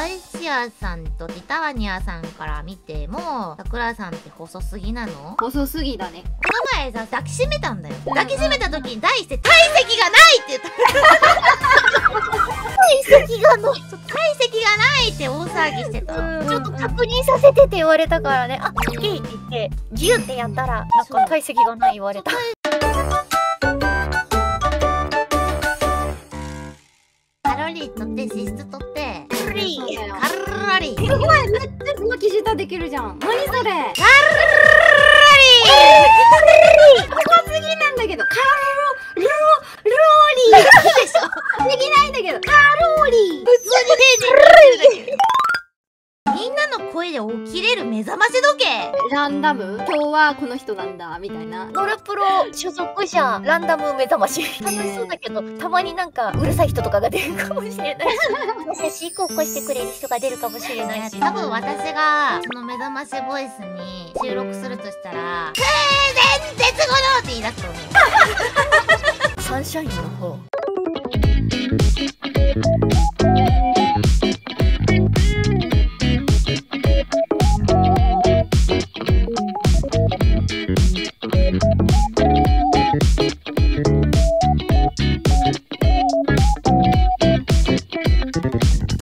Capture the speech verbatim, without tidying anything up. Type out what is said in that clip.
アイシアさんとティタワニアさんから見ても、さくらさんって細すぎなの？細すぎだね。この前さ、抱きしめたんだよ。抱きしめた時に対して体積がないって言った。体積がの。体積がないって大騒ぎしてた。ちょっと確認させてって言われたからね。あ、オッケーって言って、ギューってやったら、なんか体積がない言われた。カロリーとって脂質とってカロリーカロリーお前めっちゃその記事できるじゃん。何それカロリーカロリー高すぎなんだけどカロロローリーでしょできないんだけどカロリー普通に出てるみんなの声で起きれる目覚まし時計ランダム今日はこの人なんだみたいなノルプロ所属者ランダム目覚まし楽しそうだけどたまになんかうるさい人とかが出るかもしれないし優しい子を起こしてくれる人が出るかもしれないし多分私がその目覚ましボイスに収録するとしたら「空前絶後の」って言い出すと思うサンシャインの方Thank you.